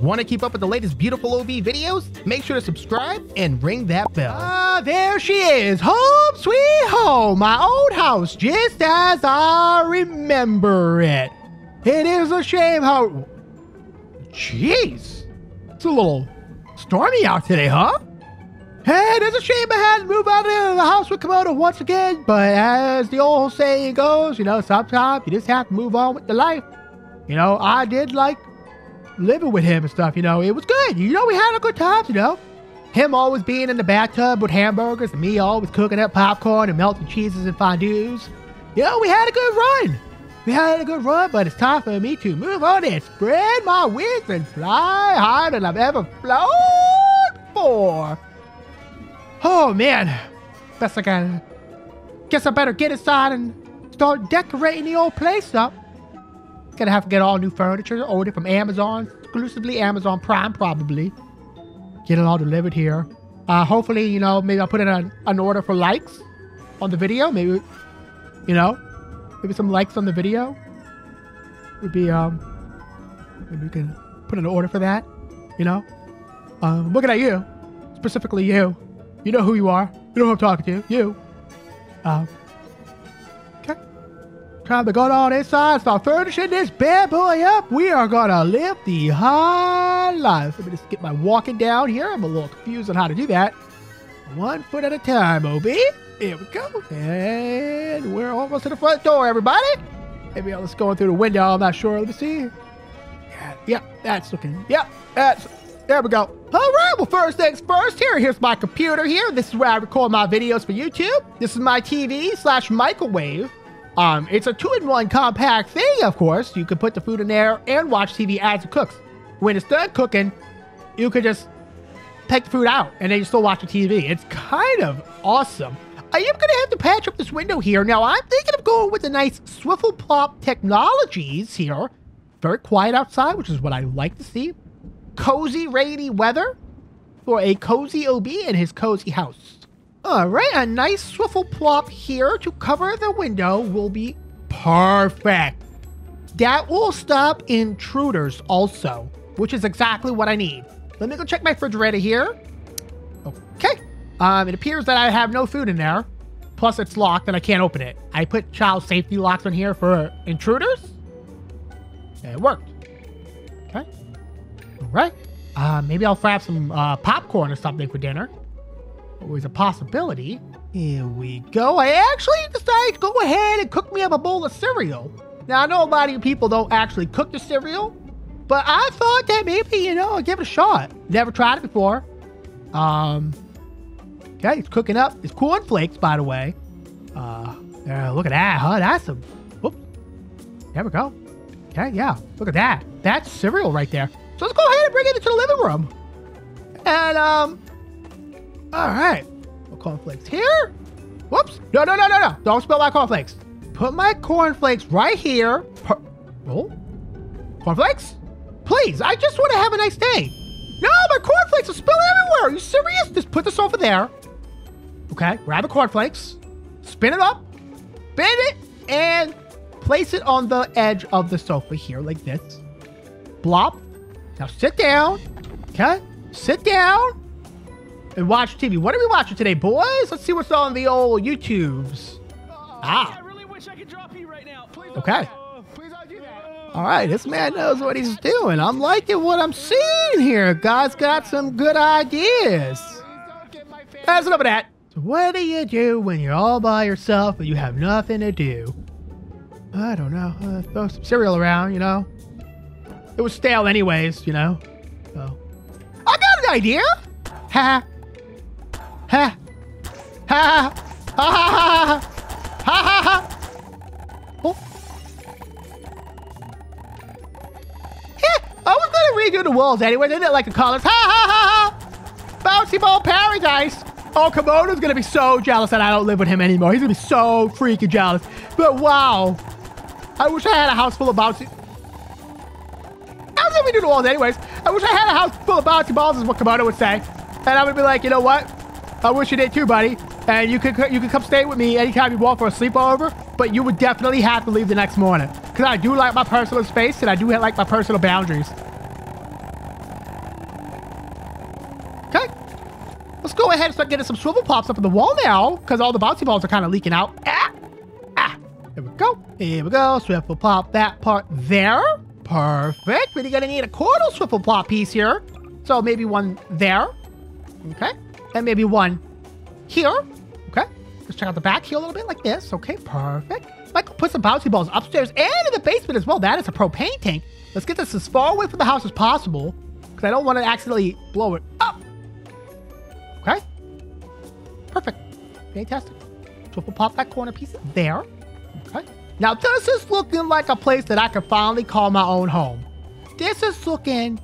Want to keep up with the latest Beautiful OB videos? Make sure to subscribe and ring that bell. Ah, there she is. Home sweet home. My old house, just as I remember it. It is a shame how... Jeez. It's a little stormy out today, huh? Hey, it is a shame I had to move out of the house with Komodo once again, but as the old saying goes, you know, sometimes you just have to move on with the life. You know, I did like living with him and stuff, you know, it was good. You know, we had a good time, you know. Him always being in the bathtub with hamburgers and me always cooking up popcorn and melting cheeses and fondues. You know, we had a good run. We had a good run, but it's time for me to move on and spread my wings and fly higher than I've ever flown before. Oh man, that's like I guess I better get inside and start decorating the old place up. Gonna have to get all new furniture, ordered from Amazon, exclusively Amazon Prime probably. Get it all delivered here. Hopefully, you know, maybe I'll put in an order for likes on the video. Maybe, you know, maybe some likes on the video would be, maybe we can put in an order for that, you know. Looking at you, specifically you. You know who you are. You know who I'm talking to. You. Okay. Time to go down inside, start furnishing this bad boy up. We are gonna live the high life. Let me just get my walking down here. I'm a little confused on how to do that. 1 foot at a time, OB. Here we go. And we're almost to the front door, everybody. Maybe I'll just go in through the window. I'm not sure. Let me see. Yeah, that's looking. Yeah, that's... There we go. All right, well, first things first here. Here's my computer here. This is where I record my videos for YouTube. This is my TV/microwave. It's a 2-in-1 compact thing, of course. You can put the food in there and watch TV as it cooks. When it's done cooking, you can just take the food out and then you still watch the TV. It's kind of awesome. I am gonna have to patch up this window here. Now, I'm thinking of going with the nice swiffle plop technologies here. Very quiet outside, which is what I like to see. Cozy, rainy weather for a cozy OB in his cozy house. All right, a nice swiffle plop here to cover the window will be perfect. That will stop intruders also, which is exactly what I need. Let me go check my refrigerator here. Okay. It appears that I have no food in there. Plus, it's locked and I can't open it. I put child safety locks on here for intruders. And it worked. Okay. Right. Maybe I'll fry up some popcorn or something for dinner. Always a possibility. Here we go. I actually decided to go ahead and cook me up a bowl of cereal. Now, I know a lot of people don't actually cook the cereal, but I thought that maybe, you know, I'd give it a shot. Never tried it before. Okay, it's cooking up. It's cornflakes, by the way. Look at that, huh? That's a... Whoop. There we go. Okay, yeah. Look at that. That's cereal right there. So let's go ahead and bring it into the living room. And, all right. Cornflakes here. Whoops. No, no, no, no, no. Don't spill my cornflakes. Put my cornflakes right here. Oh. Cornflakes? Please, I just want to have a nice day. No, my cornflakes are spilling everywhere. Are you serious? Just put this over there. Okay, grab the cornflakes. Spin it up. Bend it. And place it on the edge of the sofa here like this. Blop. Now sit down, okay? Sit down and watch TV. What are we watching today, boys? Let's see what's on the old YouTubes. I really wish I could drop you right now. Please okay. Please don't do that. All right, this man knows what he's doing. I'm liking what I'm seeing here. God's got some good ideas. That's enough of that. So what do you do when you're all by yourself and you have nothing to do? I don't know. Throw some cereal around, you know? It was stale anyways, you know. So I got an idea! Ha! Ha! Ha! Ha! Ha! Ha! Ha! Ha! Ha! Oh. Yeah, I was gonna redo the walls anyways. I didn't like the colors. Ha! Ha! Ha! Ha! Bouncy ball paradise! Oh, Komodo's gonna be so jealous that I don't live with him anymore. He's gonna be so freaking jealous. But wow, I wish I had a house full of bouncy. We do the walls anyways. I wish I had a house full of bouncy balls is what Kamado would say. And I would be like, you know what? I wish you did too, buddy. And you could come stay with me anytime you want for a sleepover, but you would definitely have to leave the next morning. Because I do like my personal space and I do like my personal boundaries. Let's go ahead and start getting some swivel pops up on the wall now, because all the bouncy balls are kind of leaking out. Ah! Ah! Here we go. Here we go. Swiffle plop that part there. Perfect. We're gonna need a quarter swiffle plop piece here. So maybe one there. Okay. And maybe one here. Okay. Let's check out the back here a little bit like this. Okay, perfect. Michael put some bouncy balls upstairs and in the basement as well. That is a propane tank. Let's get this as far away from the house as possible, because I don't want to accidentally blow it up. Okay. Perfect. Fantastic. So we'll pop that corner piece there. Okay. Now this is looking like a place that I can finally call my own home. This is looking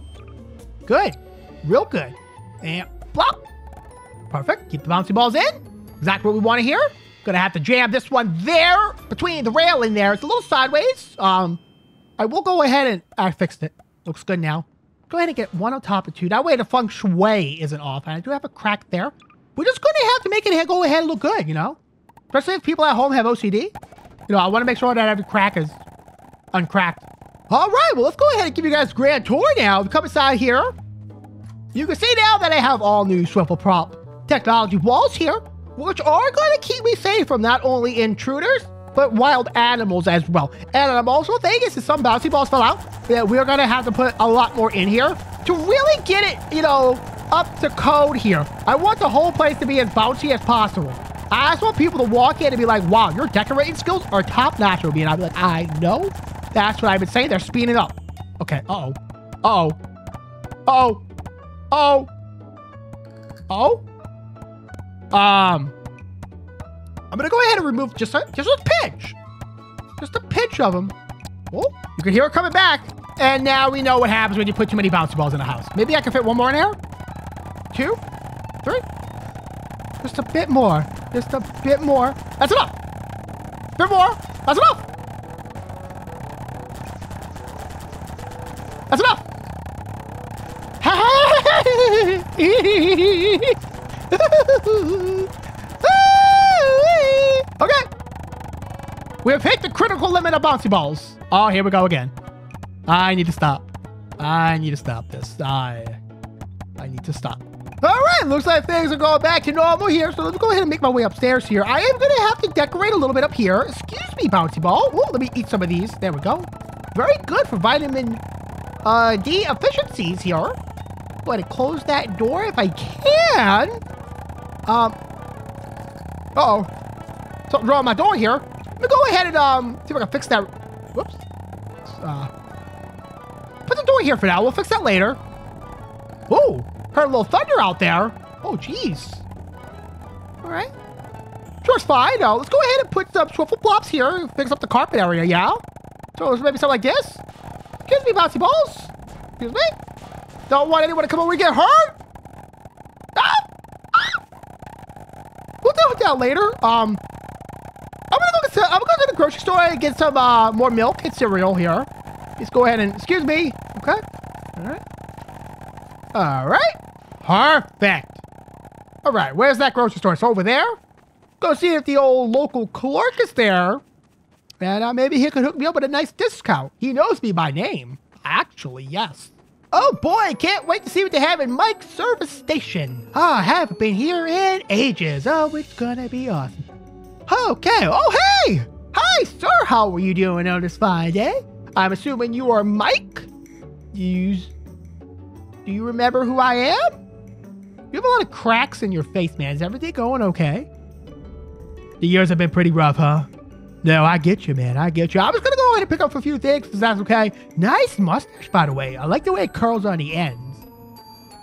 good. Real good. And plop. Perfect. Keep the bouncy balls in. Exactly what we want to hear. Gonna have to jam this one there between the rail in there. It's a little sideways. I will go ahead and I fixed it. Looks good now. Go ahead and get one on top of two. That way the feng shui isn't off. I do have a crack there. We're just gonna have to make it go ahead and look good, you know? Especially if people at home have OCD. You know, I wanna make sure that every crack is uncracked. All right, well, let's go ahead and give you guys a grand tour now. We come inside here. You can see now that I have all new swivel prop technology walls here, which are going to keep me safe from not only intruders, but wild animals as well. And I'm also thinking, since some bouncy balls fell out, that we're going to have to put a lot more in here to really get it, you know, up to code here. I want the whole place to be as bouncy as possible. I just want people to walk in and be like, wow, your decorating skills are top-notch, OB. And I'll be like, I know. That's what I've been saying. They're speeding up. Okay. Uh-oh. Uh-oh. Uh-oh. Uh-oh. Uh-oh. I'm gonna go ahead and remove just a pinch of them. Oh, you can hear it coming back. And now we know what happens when you put too many bouncy balls in a house. Maybe I can fit one more in here. Two, three, just a bit more, just a bit more. That's enough. A bit more. That's enough. That's enough. Okay. We've hit the critical limit of bouncy balls. Oh, here we go again. I need to stop. I need to stop this. I need to stop. All right. Looks like things are going back to normal here. So let's go ahead and make my way upstairs here. I am going to have to decorate a little bit up here. Excuse me, bouncy ball. Ooh, let me eat some of these. There we go. Very good for vitamin D efficiencies here. Go ahead and close that door if I can. Uh-oh. Something wrong with my door here. Let me go ahead and, see if I can fix that. Whoops. Put the door here for now. We'll fix that later. Ooh. Heard a little thunder out there. Oh, jeez. All right. Sure, it's fine. Now, let's go ahead and put some swiffle plops here. Fix up the carpet area, yeah? So, maybe something like this. Excuse me, bouncy balls. Excuse me. Don't want anyone to come over and get hurt. Out later. I'm gonna go to the grocery store and get some more milk and cereal here. Let's go ahead and excuse me. Okay. Alright. Alright. Perfect. Alright, where's that grocery store? It's over there. Go see if the old local clerk is there. And maybe he could hook me up with a nice discount. He knows me by name. Actually, yes. Oh boy, can't wait to see what they have in Mike's service station. Oh, I haven't been here in ages. Oh, it's gonna be awesome. Okay, oh hey! Hi sir, how are you doing on this fine day? I'm assuming you are Mike? Do you remember who I am? You have a lot of cracks in your face, man. Is everything going okay? The years have been pretty rough, huh? No, I get you, man. I get you. I was gonna go ahead and pick up a few things, because that's okay. Nice mustache, by the way. I like the way it curls on the ends.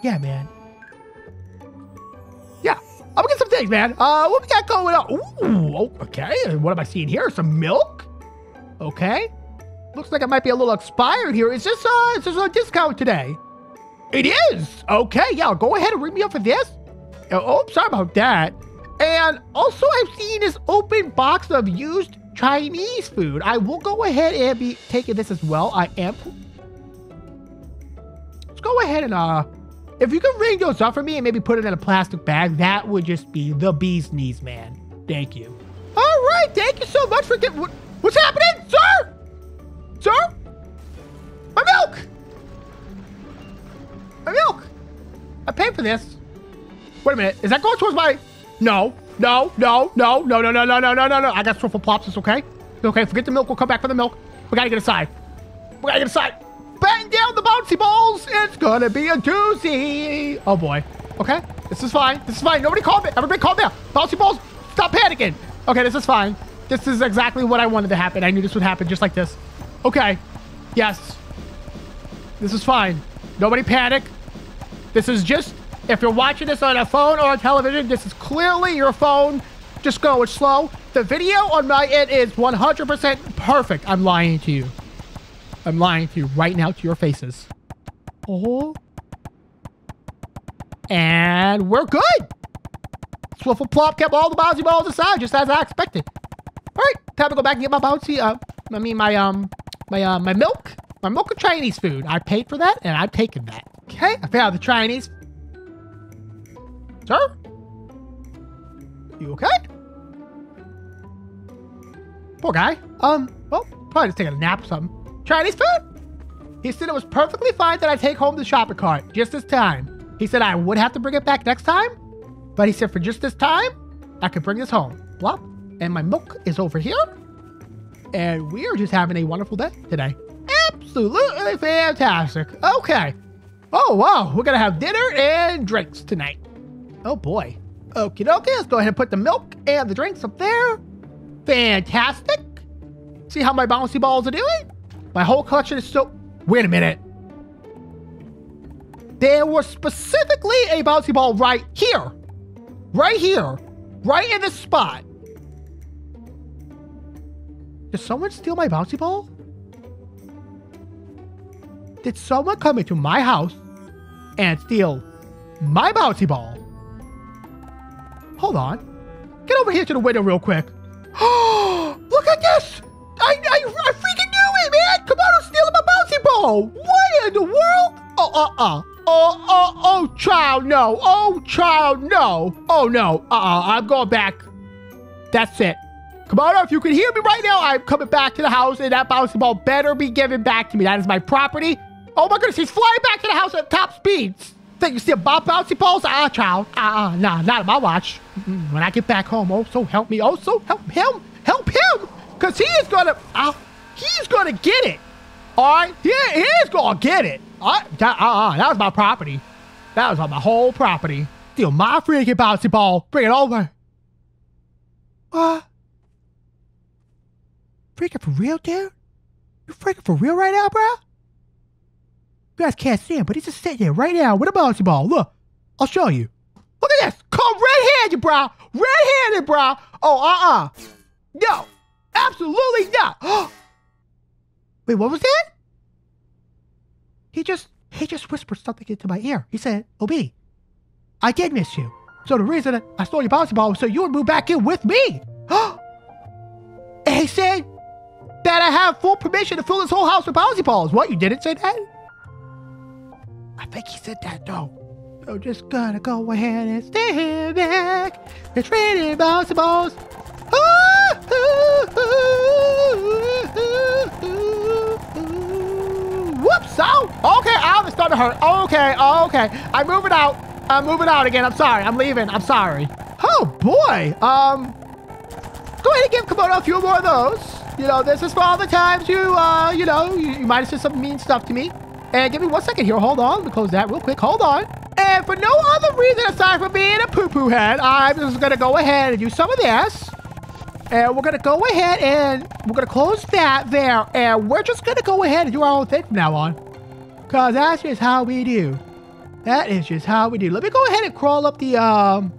Yeah, man. Yeah. I'm gonna get some things, man. What we got going on? Ooh, okay. What am I seeing here? Some milk? Okay. Looks like it might be a little expired here. Is this a discount today? It is! Okay, yeah. Go ahead and ring me up for this. Oh, sorry about that. And also, I've seen this open box of used Chinese food. I will go ahead and be taking this as well. I am. Let's go ahead and, if you can ring those up for me and maybe put it in a plastic bag, that would just be the bee's knees, man. Thank you. All right. Thank you so much for getting. What's happening, sir? Sir? My milk! My milk! I paid for this. Wait a minute. Is that going towards my... No. No. No. No. No. No. No. No. No. No. No. No. I got swiffle plops. It's okay. It's okay. Forget the milk. We'll come back for the milk. We gotta get aside. We gotta get aside. Bang down the bouncy balls. It's gonna be a doozy. Oh boy. Okay. This is fine. This is fine. Nobody called it. Everybody called down. Bouncy balls. Stop panicking. Okay. This is fine. This is exactly what I wanted to happen. I knew this would happen just like this. Okay. Yes. This is fine. Nobody panic. This is just... If you're watching this on a phone or a television, this is clearly your phone. Just go. It's slow. The video on my end is 100% perfect. I'm lying to you. I'm lying to you right now to your faces. Oh. And we're good. Swiffle plop kept all the bouncy balls aside just as I expected. All right. Time to go back and get my bouncy. My milk. My milk of Chinese food. I paid for that and I've taken that. Okay. I found the Chinese. Sir? You okay? Poor guy. Well, probably just taking a nap or something. Chinese food? He said it was perfectly fine that I take home the shopping cart just this time. He said I would have to bring it back next time, but he said for just this time, I could bring this home. Blop. And my milk is over here. And we're just having a wonderful day today. Absolutely fantastic. Okay. Oh, wow. We're going to have dinner and drinks tonight. Oh boy. Okie dokie, let's go ahead and put the milk and the drinks up there. Fantastic. See how my bouncy balls are doing? My whole collection is so... Wait a minute. There was specifically a bouncy ball right here. Right here. Right in this spot. Did someone steal my bouncy ball? Did someone come into my house and steal my bouncy ball? Hold on. Get over here to the window real quick. Oh, look at this. I freaking knew it, man. Komodo's stealing my bouncy ball. What in the world? Oh, child, no. Oh, child, no. Oh, no. I'm going back. That's it. Komodo, if you can hear me right now, I'm coming back to the house, and that bouncy ball better be given back to me. That is my property. Oh, my goodness. He's flying back to the house at top speeds. Think you see about bouncy balls? Ah, child. Nah, not on my watch. When I get back home, oh, so help me. Oh, so help him. Help him. Because he is going to, he's going to get it. All right? Yeah, he is going to get it. All right? That was my property. That was on my whole property. Steal my freaking bouncy ball. Bring it over. What? Freaking for real, dude? You freaking for real right now, bro? You guys can't see him, but he's just sitting there right now with a bouncy ball. Look, I'll show you. Look at this. Come red-handed, brah. Red-handed, brah. Oh, No. Absolutely not. Wait, what was that? He just whispered something into my ear. He said, OB, I did miss you. So the reason I stole your bouncy ball was so you would move back in with me. And he said that I have full permission to fill this whole house with bouncy balls. What? You didn't say that? I think he said that though. So just gonna go ahead and stand back. It's raining bouncy balls. Whoops! Oh, okay. Oh, it's starting to hurt. Okay, okay. I'm moving out. I'm moving out again. I'm sorry. I'm leaving. I'm sorry. Oh boy. Go ahead and give Komodo a few more of those. You know, this is for all the times you, you know, you might have said some mean stuff to me. And give me 1 second here. Hold on. Let me close that real quick. Hold on. And for no other reason aside from being a poo-poo head, I'm just going to go ahead and do some of this. And we're going to go ahead and we're going to close that there. And we're just going to go ahead and do our own thing from now on. Because that's just how we do. That is just how we do. Let me go ahead and crawl up the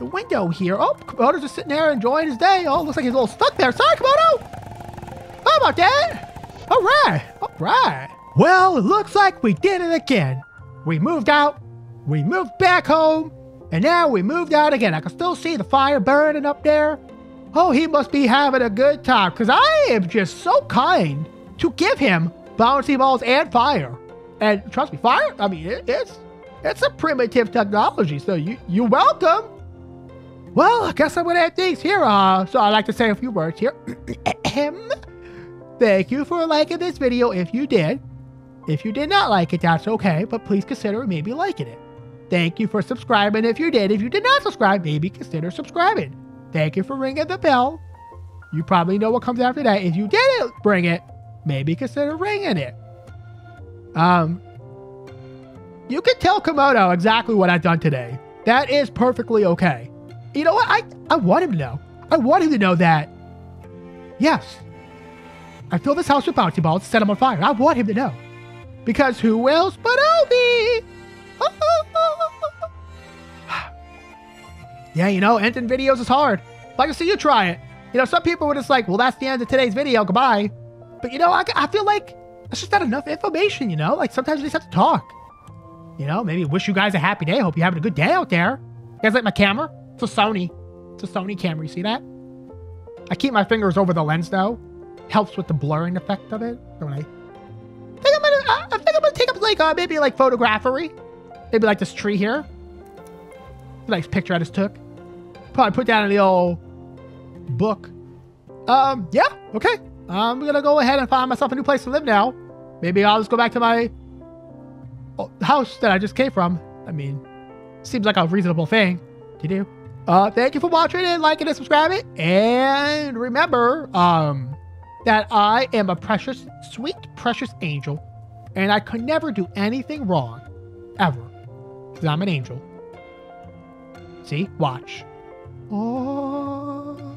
window here. Oh, Komodo's just sitting there enjoying his day. Oh, looks like he's a little stuck there. Sorry, Komodo. How about that? All right. All right. Well, it looks like we did it again. We moved out, we moved back home, and now we moved out again. I can still see the fire burning up there. Oh, he must be having a good time, because I am just so kind to give him bouncy balls and fire. And trust me, fire, I mean, it's a primitive technology, so you're welcome. Well, I guess I'm going to end things here. So I'd like to say a few words here. Thank you for liking this video if you did. If you did not like it, that's okay, but please consider maybe liking it. Thank you for subscribing if you did. If you did not subscribe, maybe consider subscribing. Thank you for ringing the bell. You probably know what comes after that. If you didn't ring it, maybe consider ringing it. You can tell Komodo exactly what I've done today. That is perfectly okay. You know what? I want him to know. I want him to know that, yes, I filled this house with bouncy balls, set him on fire. I want him to know. Because who else but Obi? Yeah, you know, ending videos is hard. Like I said, you try it. You know, some people were just like, well, that's the end of today's video. Goodbye. But, you know, I feel like that's just not enough information, you know? Like, sometimes we just have to talk. You know, maybe wish you guys a happy day. Hope you're having a good day out there. You guys like my camera? It's a Sony. It's a Sony camera. You see that? I keep my fingers over the lens, though. Helps with the blurring effect of it. So I think I'm gonna take up like maybe like photographery, maybe like this tree here. It's a nice picture I just took. Probably put that in the old book. Yeah, okay. I'm gonna go ahead and find myself a new place to live now. Maybe I'll just go back to my house that I just came from. I mean, seems like a reasonable thing to do. Thank you for watching and liking and subscribing. And remember, that I am a precious, sweet, precious angel, and I could never do anything wrong, ever, because I'm an angel. See? Watch. Oh.